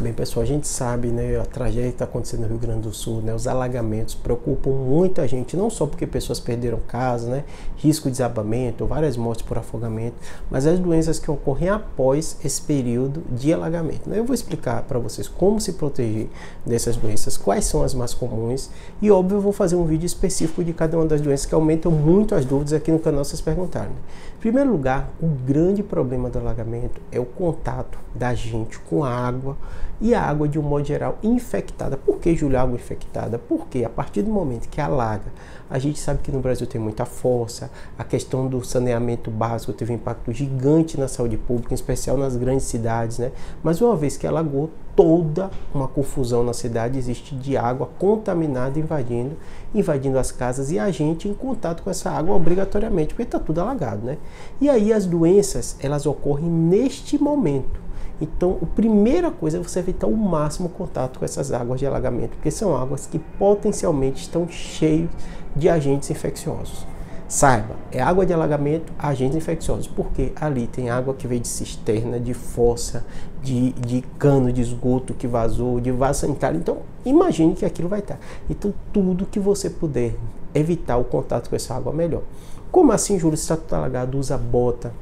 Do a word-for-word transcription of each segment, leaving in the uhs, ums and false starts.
Bem, pessoal, a gente sabe, né, a tragédia que está acontecendo no Rio Grande do Sul, né, os alagamentos preocupam muita gente, não só porque pessoas perderam casa, né, risco de desabamento, várias mortes por afogamento, mas as doenças que ocorrem após esse período de alagamento, né? Eu vou explicar para vocês como se proteger dessas doenças, quais são as mais comuns e, óbvio, eu vou fazer um vídeo específico de cada uma das doenças que aumentam muito as dúvidas aqui no canal, vocês perguntaram. Em primeiro lugar, o grande problema do alagamento é o contato da gente com a água, e a água de um modo geral infectada. Por que, Júlio, água infectada? Porque a partir do momento que alaga, a gente sabe que no Brasil tem muita força, a questão do saneamento básico teve um impacto gigante na saúde pública, em especial nas grandes cidades, né? Mas uma vez que alagou, toda uma confusão na cidade existe de água contaminada invadindo, invadindo as casas e a gente em contato com essa água obrigatoriamente, porque está tudo alagado, né? E aí as doenças, elas ocorrem neste momento. Então, a primeira coisa é você evitar o máximo contato com essas águas de alagamento, porque são águas que potencialmente estão cheias de agentes infecciosos. Saiba, é água de alagamento, agentes infecciosos, porque ali tem água que veio de cisterna, de fossa, de, de cano de esgoto que vazou, de vaso sanitário. Então, imagine que aquilo vai estar. Então, tudo que você puder evitar o contato com essa água, melhor. Como assim, Júlio, se está tudo alagado, usa bota,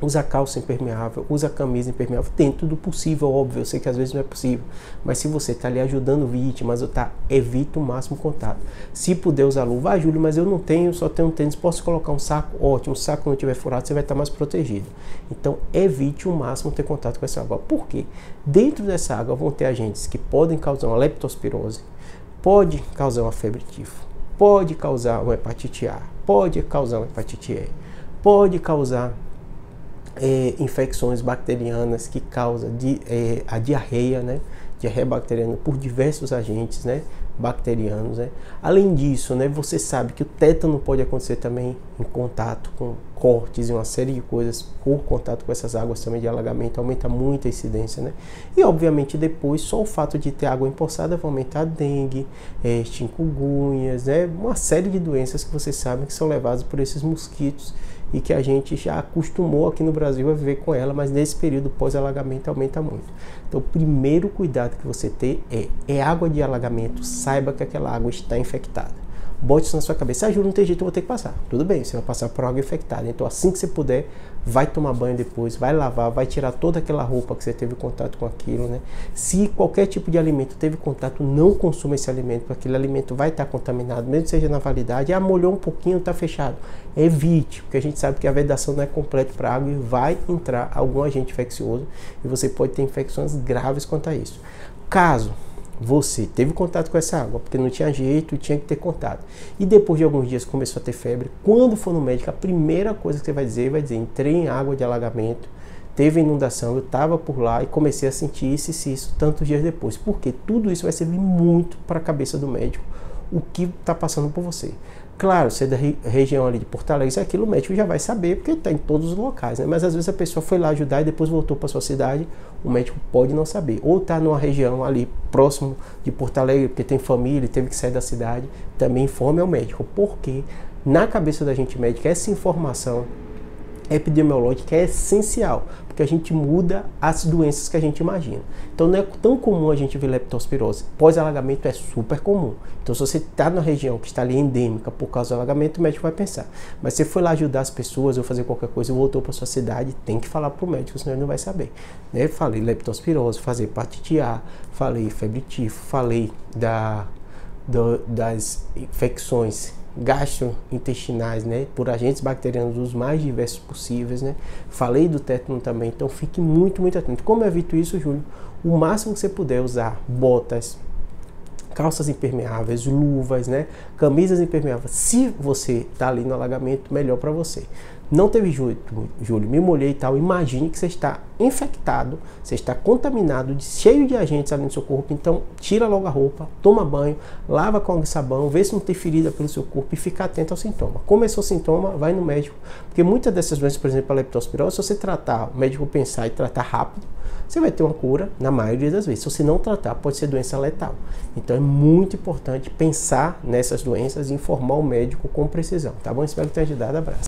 usa calça impermeável, usa camisa impermeável, dentro do possível, óbvio, eu sei que às vezes não é possível, mas se você está ali ajudando vítimas, tá, evita o máximo contato. Se puder usar luva, ah, Júlio, mas eu não tenho, só tenho um tênis, posso colocar um saco? Ótimo, o saco não tiver furado, você vai estar tá mais protegido. Então, evite o máximo ter contato com essa água. Por quê? Dentro dessa água vão ter agentes que podem causar uma leptospirose, pode causar uma febre tifo, pode causar uma hepatite A, pode causar uma hepatite E, pode causar É, infecções bacterianas que causam di, é, a diarreia, né? Diarreia bacteriana por diversos agentes, né? Bacterianos, né? Além disso, né? Você sabe que o tétano pode acontecer também em contato com cortes e uma série de coisas por contato com essas águas também de alagamento, aumenta muito a incidência, né? E obviamente depois só o fato de ter água empoçada vai aumentar a dengue, é, chikungunhas, né? Uma série de doenças que vocês sabem que são levadas por esses mosquitos e que a gente já acostumou aqui no Brasil a viver com ela, mas nesse período pós-alagamento aumenta muito. Então o primeiro cuidado que você tem é, é água de alagamento, saiba que aquela água está infectada. Bote isso na sua cabeça, ah, Júlio, não tem jeito, eu vou ter que passar. Tudo bem, você vai passar por água infectada, então assim que você puder, vai tomar banho depois, vai lavar, vai tirar toda aquela roupa que você teve contato com aquilo, né? Se qualquer tipo de alimento teve contato, não consuma esse alimento, porque aquele alimento vai estar contaminado, mesmo que seja na validade, ah, molhou um pouquinho, está fechado. Evite, porque a gente sabe que a vedação não é completa para água e vai entrar algum agente infeccioso e você pode ter infecções graves quanto a isso. Caso você teve contato com essa água, porque não tinha jeito, tinha que ter contato. E depois de alguns dias começou a ter febre. Quando for no médico, a primeira coisa que você vai dizer, vai dizer, entrei em água de alagamento, teve inundação, eu estava por lá e comecei a sentir isso e isso tantos dias depois. Porque tudo isso vai servir muito para a cabeça do médico, o que está passando por você. Claro, se é da região ali de Porto Alegre, isso é aquilo, o médico já vai saber, porque está em todos os locais, né? Mas às vezes a pessoa foi lá ajudar e depois voltou para sua cidade, o médico pode não saber. Ou está numa região ali próximo de Porto Alegre, porque tem família e teve que sair da cidade, também informe ao médico. Porque na cabeça da gente médica, essa informação epidemiológica é essencial, porque a gente muda as doenças que a gente imagina. Então não é tão comum a gente ver leptospirose, pós-alagamento é super comum. Então se você está na região que está ali endêmica por causa do alagamento, o médico vai pensar. Mas se você foi lá ajudar as pessoas ou fazer qualquer coisa e voltou para sua cidade, tem que falar para o médico, senão ele não vai saber. Né? Falei leptospirose, falei hepatite A, falei febre tifo, falei da, do, das infecções gastrointestinais, né, por agentes bacterianos os mais diversos possíveis, né, falei do tétano também, então fique muito, muito atento. Como eu evito isso, Júlio? O máximo que você puder usar botas, calças impermeáveis, luvas, né, camisas impermeáveis, se você está ali no alagamento, melhor para você. Não teve jeito, Júlio, me molhei e tal, imagine que você está infectado, você está contaminado, de, cheio de agentes ali no seu corpo, então tira logo a roupa, toma banho, lava com água e sabão, vê se não tem ferida pelo seu corpo e fica atento ao sintoma. Começou o sintoma, vai no médico, porque muitas dessas doenças, por exemplo, a leptospirose, se você tratar, o médico pensar e tratar rápido, você vai ter uma cura na maioria das vezes. Se você não tratar, pode ser doença letal. Então é muito importante pensar nessas doenças e informar o médico com precisão, tá bom? Espero que tenha ajudado, abraço.